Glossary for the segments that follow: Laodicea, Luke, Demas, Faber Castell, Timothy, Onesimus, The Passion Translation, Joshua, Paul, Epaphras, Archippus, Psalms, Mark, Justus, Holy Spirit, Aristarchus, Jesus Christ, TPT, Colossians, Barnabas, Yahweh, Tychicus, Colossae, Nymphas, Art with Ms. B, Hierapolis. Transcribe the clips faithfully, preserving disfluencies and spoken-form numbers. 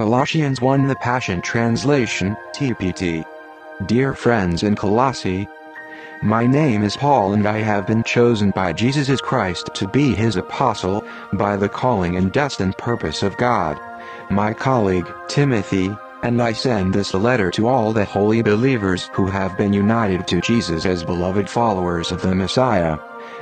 Colossians one The Passion Translation, T P T. Dear friends in Colossae, my name is Paul and I have been chosen by Jesus Christ to be his apostle, by the calling and destined purpose of God. My colleague, Timothy, and I send this letter to all the holy believers who have been united to Jesus as beloved followers of the Messiah.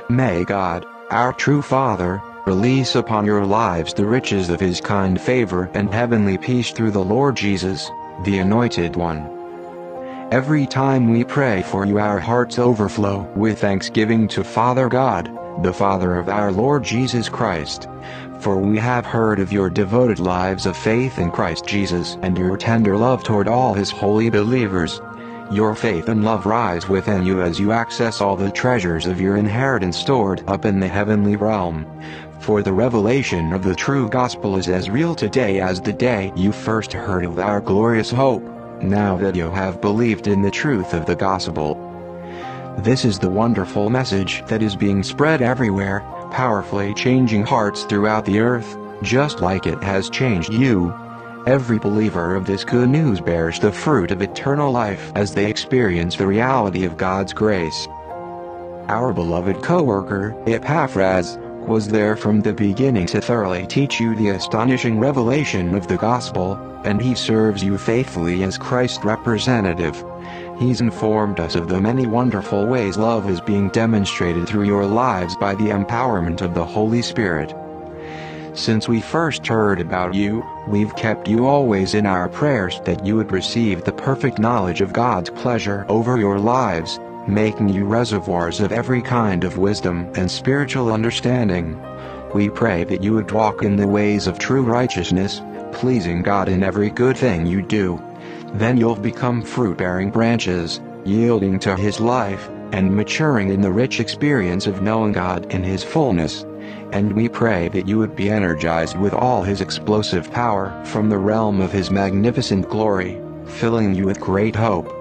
May God, our true Father, release upon your lives the riches of his kind favor and heavenly peace through the Lord Jesus, the Anointed One. Every time we pray for you, our hearts overflow with thanksgiving to Father God, the Father of our Lord Jesus Christ. For we have heard of your devoted lives of faith in Christ Jesus and your tender love toward all his holy believers. Your faith and love rise within you as you access all the treasures of your inheritance stored up in the heavenly realm. For the revelation of the true gospel is as real today as the day you first heard of our glorious hope, now that you have believed in the truth of the gospel. This is the wonderful message that is being spread everywhere, powerfully changing hearts throughout the earth, just like it has changed you. Every believer of this good news bears the fruit of eternal life as they experience the reality of God's grace. Our beloved co-worker, Epaphras, was there from the beginning to thoroughly teach you the astonishing revelation of the gospel, and he serves you faithfully as Christ's representative. He's informed us of the many wonderful ways love is being demonstrated through your lives by the empowerment of the Holy Spirit. Since we first heard about you, we've kept you always in our prayers that you would receive the perfect knowledge of God's pleasure over your lives, making you reservoirs of every kind of wisdom and spiritual understanding. We pray that you would walk in the ways of true righteousness, pleasing God in every good thing you do. Then you'll become fruit-bearing branches, yielding to his life, and maturing in the rich experience of knowing God in his fullness. And we pray that you would be energized with all his explosive power from the realm of his magnificent glory, filling you with great hope.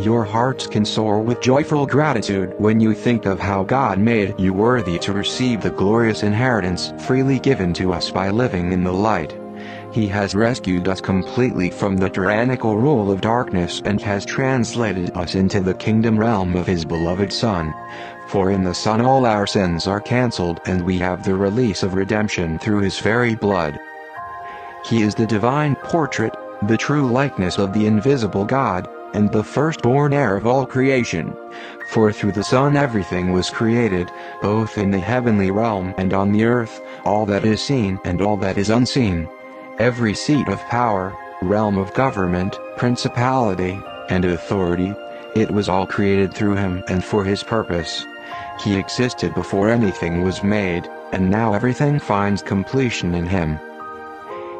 Your hearts can soar with joyful gratitude when you think of how God made you worthy to receive the glorious inheritance freely given to us by living in the light. He has rescued us completely from the tyrannical rule of darkness and has translated us into the kingdom realm of his beloved Son. For in the Son all our sins are cancelled and we have the release of redemption through his very blood. He is the divine portrait, the true likeness of the invisible God, and the firstborn heir of all creation. For through the Son everything was created, both in the heavenly realm and on the earth, all that is seen and all that is unseen. Every seat of power, realm of government, principality, and authority, it was all created through him and for his purpose. He existed before anything was made, and now everything finds completion in him.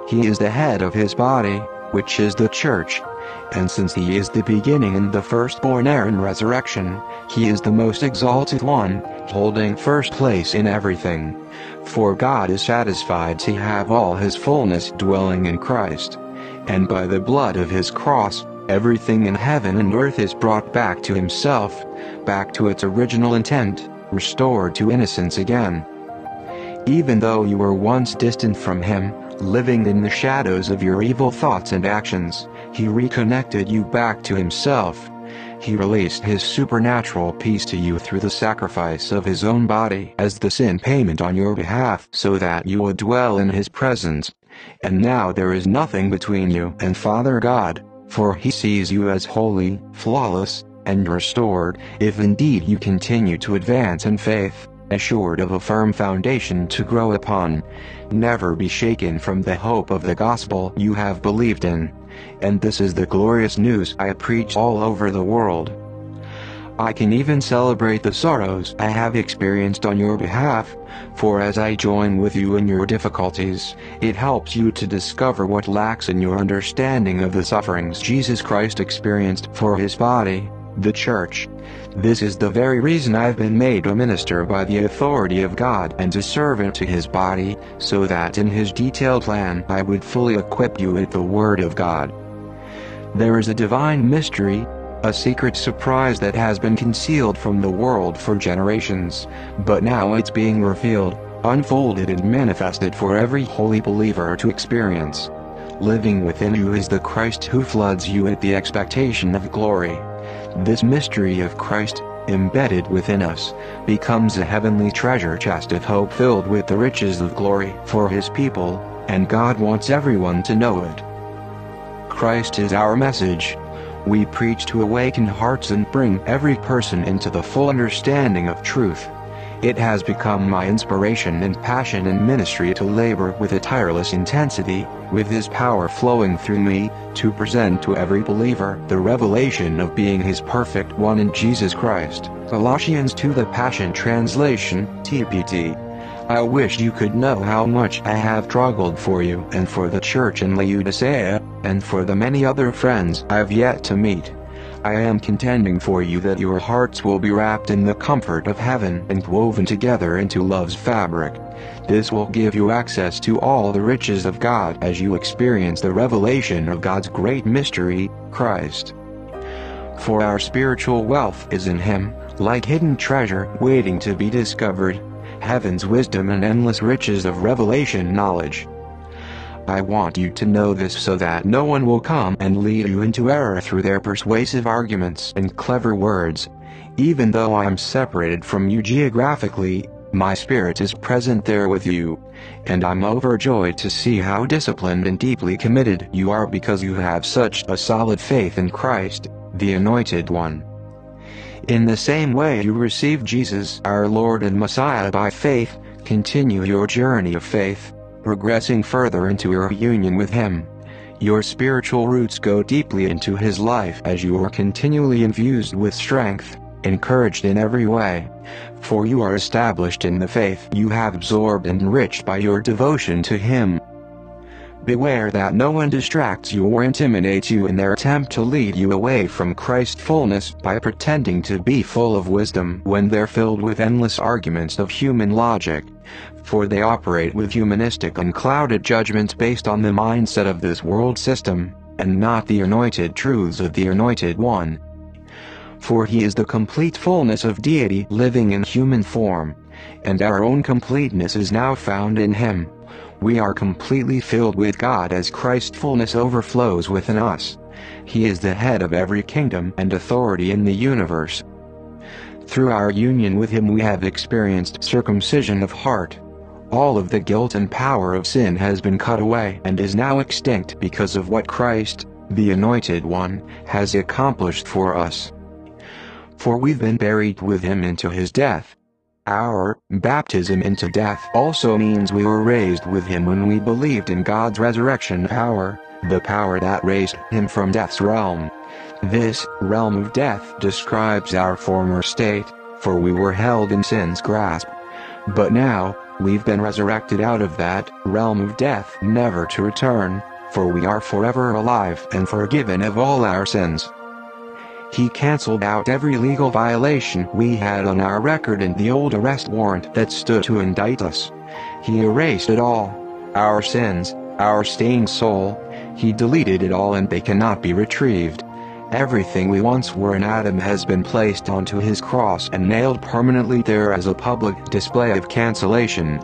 He is the head of his body, which is the church. And since he is the beginning and the firstborn heir in resurrection, he is the most exalted one, holding first place in everything. For God is satisfied to have all his fullness dwelling in Christ. And by the blood of his cross, everything in heaven and earth is brought back to himself, back to its original intent, restored to innocence again. Even though you were once distant from him, living in the shadows of your evil thoughts and actions, he reconnected you back to himself. He released his supernatural peace to you through the sacrifice of his own body as the sin payment on your behalf, so that you would dwell in his presence. And now there is nothing between you and Father God, for he sees you as holy, flawless, and restored, if indeed you continue to advance in faith, assured of a firm foundation to grow upon. Never be shaken from the hope of the gospel you have believed in. And this is the glorious news I preach all over the world. I can even celebrate the sorrows I have experienced on your behalf, for as I join with you in your difficulties, it helps you to discover what lacks in your understanding of the sufferings Jesus Christ experienced for his body, the church. This is the very reason I've been made a minister by the authority of God and a servant to his body, so that in his detailed plan I would fully equip you with the Word of God. There is a divine mystery, a secret surprise that has been concealed from the world for generations, but now it's being revealed, unfolded and manifested for every holy believer to experience. living within you is the Christ who floods you at the expectation of glory. This mystery of Christ, embedded within us, becomes a heavenly treasure chest of hope filled with the riches of glory for His people, and God wants everyone to know it. Christ is our message. We preach to awaken hearts and bring every person into the full understanding of truth. It has become my inspiration and passion in ministry to labor with a tireless intensity, with His power flowing through me, to present to every believer the revelation of being His perfect one in Jesus Christ. Colossians two The Passion Translation, T P T. I wish you could know how much I have struggled for you and for the church in Laodicea, and for the many other friends I've yet to meet. I am contending for you that your hearts will be wrapped in the comfort of heaven and woven together into love's fabric. This will give you access to all the riches of God as you experience the revelation of God's great mystery, Christ. For our spiritual wealth is in Him, like hidden treasure waiting to be discovered, heaven's wisdom and endless riches of revelation knowledge. I want you to know this so that no one will come and lead you into error through their persuasive arguments and clever words. Even though I am separated from you geographically, my Spirit is present there with you, and I'm overjoyed to see how disciplined and deeply committed you are because you have such a solid faith in Christ, the Anointed One. In the same way you received Jesus, our Lord and Messiah, by faith, continue your journey of faith, progressing further into your union with Him. Your spiritual roots go deeply into His life as you are continually infused with strength, encouraged in every way. For you are established in the faith you have absorbed and enriched by your devotion to Him. Beware that no one distracts you or intimidates you in their attempt to lead you away from Christ's fullness by pretending to be full of wisdom when they're filled with endless arguments of human logic. For they operate with humanistic and clouded judgments based on the mindset of this world system, and not the anointed truths of the Anointed One. For He is the complete fullness of deity living in human form, and our own completeness is now found in Him. We are completely filled with God as Christ's fullness overflows within us. He is the head of every kingdom and authority in the universe. Through our union with Him we have experienced circumcision of heart. All of the guilt and power of sin has been cut away and is now extinct because of what Christ, the Anointed One, has accomplished for us. For we've been buried with Him into His death. Our baptism into death also means we were raised with Him when we believed in God's resurrection power, the power that raised Him from death's realm. This realm of death describes our former state, for we were held in sin's grasp. But now, we've been resurrected out of that realm of death never to return, for we are forever alive and forgiven of all our sins. He cancelled out every legal violation we had on our record and the old arrest warrant that stood to indict us. He erased it all, our sins, our stained soul. He deleted it all and they cannot be retrieved. Everything we once were in Adam has been placed onto His cross and nailed permanently there as a public display of cancellation.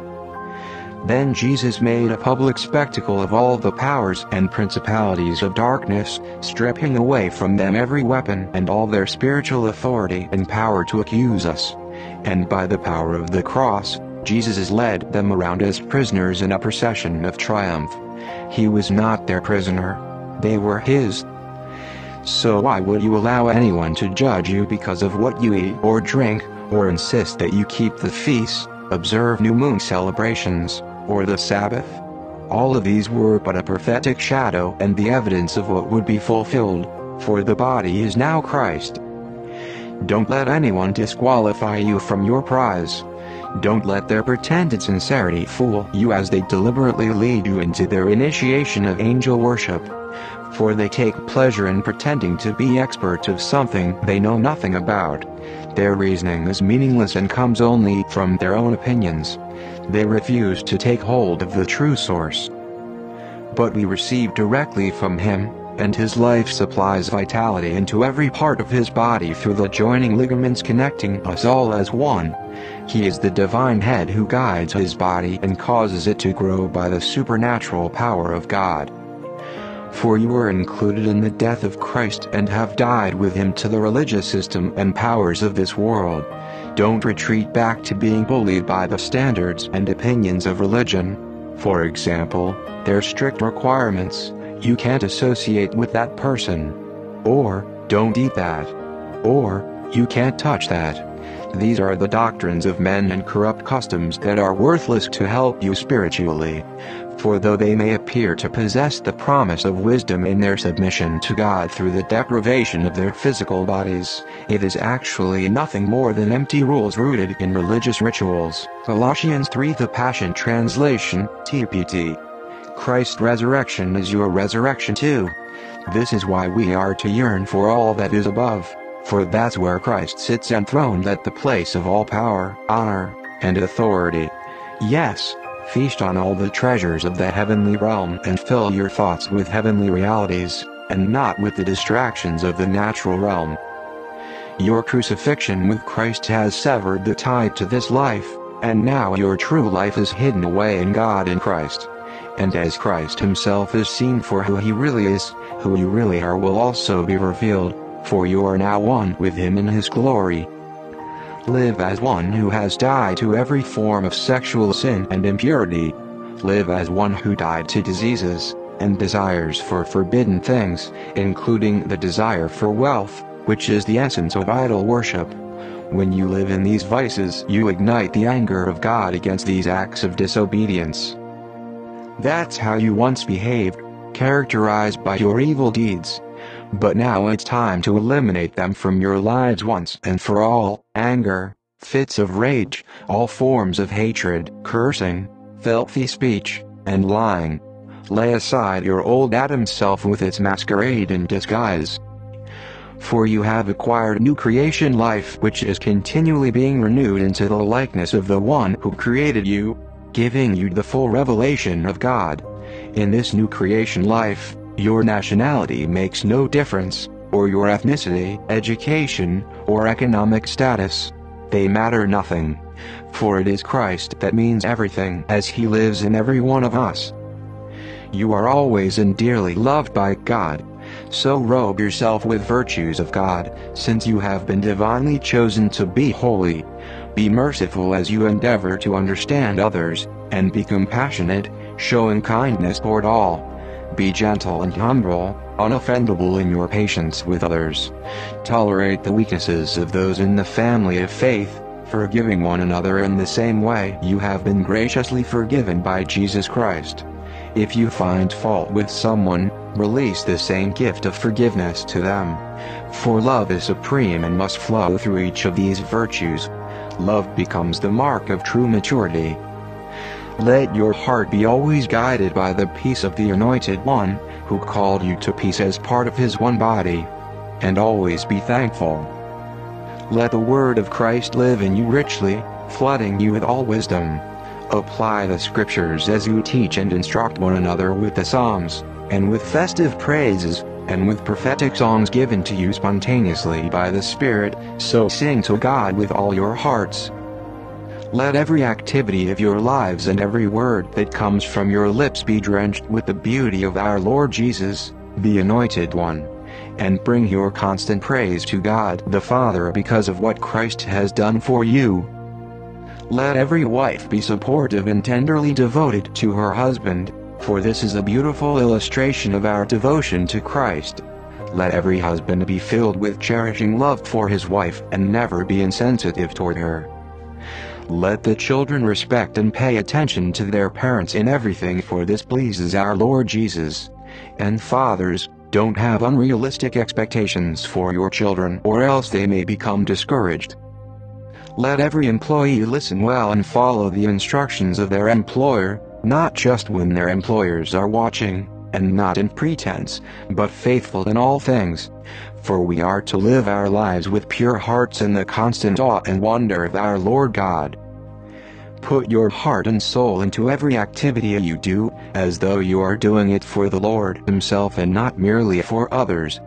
Then Jesus made a public spectacle of all the powers and principalities of darkness, stripping away from them every weapon and all their spiritual authority and power to accuse us. And by the power of the cross, Jesus led them around as prisoners in a procession of triumph. He was not their prisoner. They were His. So why would you allow anyone to judge you because of what you eat or drink, or insist that you keep the feasts, observe new moon celebrations, or the Sabbath? All of these were but a prophetic shadow and the evidence of what would be fulfilled, for the body is now Christ. Don't let anyone disqualify you from your prize. Don't let their pretended sincerity fool you as they deliberately lead you into their initiation of angel worship. For they take pleasure in pretending to be experts of something they know nothing about. Their reasoning is meaningless and comes only from their own opinions. They refuse to take hold of the true source. But we receive directly from Him, and His life supplies vitality into every part of His body through the joining ligaments connecting us all as one. He is the divine head who guides His body and causes it to grow by the supernatural power of God. For you were included in the death of Christ and have died with him to the religious system and powers of this world. Don't retreat back to being bullied by the standards and opinions of religion. For example, their strict requirements, you can't associate with that person. Or, don't eat that. Or, you can't touch that. These are the doctrines of men and corrupt customs that are worthless to help you spiritually. For though they may appear to possess the promise of wisdom in their submission to God through the deprivation of their physical bodies, it is actually nothing more than empty rules rooted in religious rituals. Colossians three The Passion Translation, T P T. Christ's resurrection is your resurrection too. This is why we are to yearn for all that is above. For that's where Christ sits enthroned at the place of all power, honor, and authority. Yes, feast on all the treasures of the heavenly realm and fill your thoughts with heavenly realities, and not with the distractions of the natural realm. Your crucifixion with Christ has severed the tie to this life, and now your true life is hidden away in God in Christ. And as Christ himself is seen for who he really is, who you really are will also be revealed. For you are now one with him in his glory. Live as one who has died to every form of sexual sin and impurity. Live as one who died to diseases and desires for forbidden things, including the desire for wealth, which is the essence of idol worship. When you live in these vices, you ignite the anger of God against these acts of disobedience. That's how you once behaved, characterized by your evil deeds. But now it's time to eliminate them from your lives once and for all: anger, fits of rage, all forms of hatred, cursing, filthy speech, and lying. Lay aside your old Adam self with its masquerade and disguise. For you have acquired new creation life, which is continually being renewed into the likeness of the one who created you, giving you the full revelation of God. In this new creation life, your nationality makes no difference, or your ethnicity, education, or economic status. They matter nothing. For it is Christ that means everything, as he lives in every one of us. You are always and dearly loved by God. So robe yourself with virtues of God, since you have been divinely chosen to be holy. Be merciful as you endeavor to understand others, and be compassionate, showing kindness toward all. Be gentle and humble, unoffendable in your patience with others. Tolerate the weaknesses of those in the family of faith, forgiving one another in the same way you have been graciously forgiven by Jesus Christ. If you find fault with someone, release the same gift of forgiveness to them. For love is supreme and must flow through each of these virtues. Love becomes the mark of true maturity. Let your heart be always guided by the peace of the Anointed One, who called you to peace as part of his one body. And always be thankful. Let the word of Christ live in you richly, flooding you with all wisdom. Apply the scriptures as you teach and instruct one another with the Psalms, and with festive praises, and with prophetic songs given to you spontaneously by the Spirit, so sing to God with all your hearts. Let every activity of your lives and every word that comes from your lips be drenched with the beauty of our Lord Jesus, the Anointed One, and bring your constant praise to God the Father because of what Christ has done for you. Let every wife be supportive and tenderly devoted to her husband, for this is a beautiful illustration of our devotion to Christ. Let every husband be filled with cherishing love for his wife and never be insensitive toward her. Let the children respect and pay attention to their parents in everything, for this pleases our Lord Jesus. And fathers, don't have unrealistic expectations for your children, or else they may become discouraged. Let every employee listen well and follow the instructions of their employer, not just when their employers are watching, and not in pretense, but faithful in all things. For we are to live our lives with pure hearts in the constant awe and wonder of our Lord God. Put your heart and soul into every activity you do, as though you are doing it for the Lord himself and not merely for others.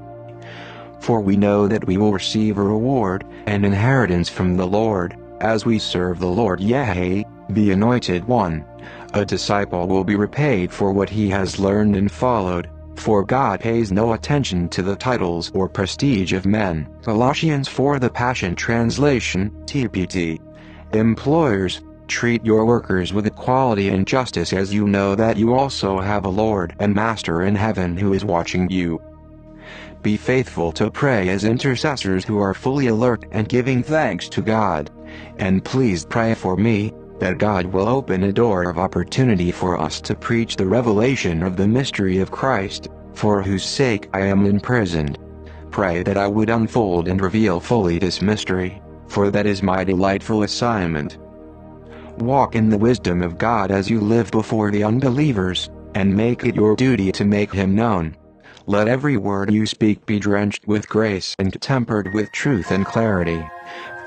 For we know that we will receive a reward, an inheritance from the Lord, as we serve the Lord Yahweh, the Anointed One. A disciple will be repaid for what he has learned and followed, For God pays no attention to the titles or prestige of men. Colossians four The Passion Translation, T P T. Employers, treat your workers with equality and justice, as you know that you also have a Lord and Master in heaven who is watching you. Be faithful to pray as intercessors who are fully alert and giving thanks to God. And please pray for me, that God will open a door of opportunity for us to preach the revelation of the mystery of Christ, for whose sake I am imprisoned. Pray that I would unfold and reveal fully this mystery, for that is my delightful assignment. Walk in the wisdom of God as you live before the unbelievers, and make it your duty to make Him known. Let every word you speak be drenched with grace and tempered with truth and clarity.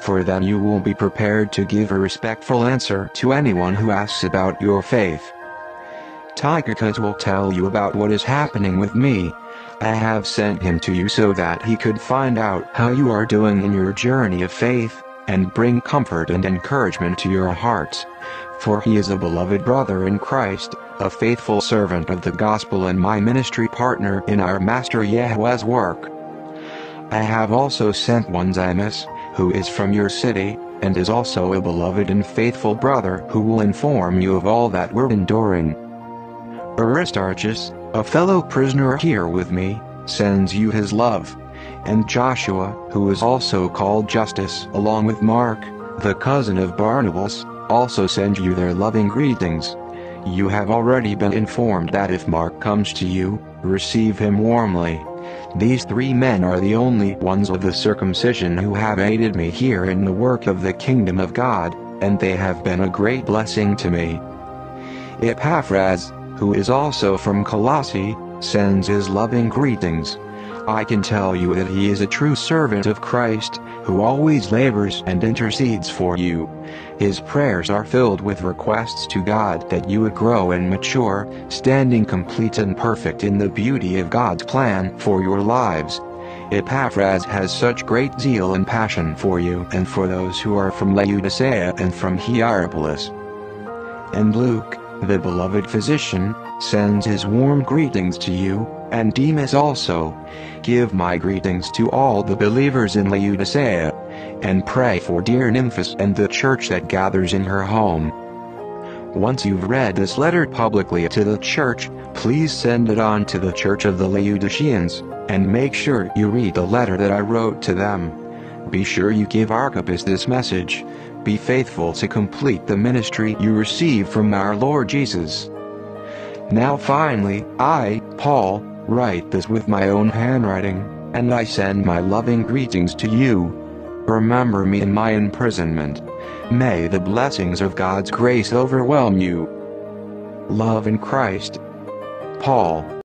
For then you will be prepared to give a respectful answer to anyone who asks about your faith. Tychicus will tell you about what is happening with me. I have sent him to you so that he could find out how you are doing in your journey of faith, and bring comfort and encouragement to your hearts. For he is a beloved brother in Christ, a faithful servant of the gospel and my ministry partner in our Master Yahweh's work. I have also sent Onesimus, who is from your city, and is also a beloved and faithful brother who will inform you of all that we're enduring. Aristarchus, a fellow prisoner here with me, sends you his love. And Joshua, who is also called Justus, along with Mark, the cousin of Barnabas, also send you their loving greetings. You have already been informed that if Mark comes to you, receive him warmly. These three men are the only ones of the circumcision who have aided me here in the work of the kingdom of God, and they have been a great blessing to me. Epaphras, who is also from Colossae, sends his loving greetings. I can tell you that he is a true servant of Christ, who always labors and intercedes for you. His prayers are filled with requests to God that you would grow and mature, standing complete and perfect in the beauty of God's plan for your lives. Epaphras has such great zeal and passion for you and for those who are from Laodicea and from Hierapolis. And Luke, the beloved physician, sends his warm greetings to you, and Demas also. Give my greetings to all the believers in Laodicea, and pray for dear Nymphas and the church that gathers in her home. Once you've read this letter publicly to the church, please send it on to the church of the Laodiceans, and make sure you read the letter that I wrote to them. Be sure you give Archippus this message. Be faithful to complete the ministry you receive from our Lord Jesus. Now finally, I, Paul, write this with my own handwriting, and I send my loving greetings to you. Remember me in my imprisonment. May the blessings of God's grace overwhelm you. Love in Christ. Paul.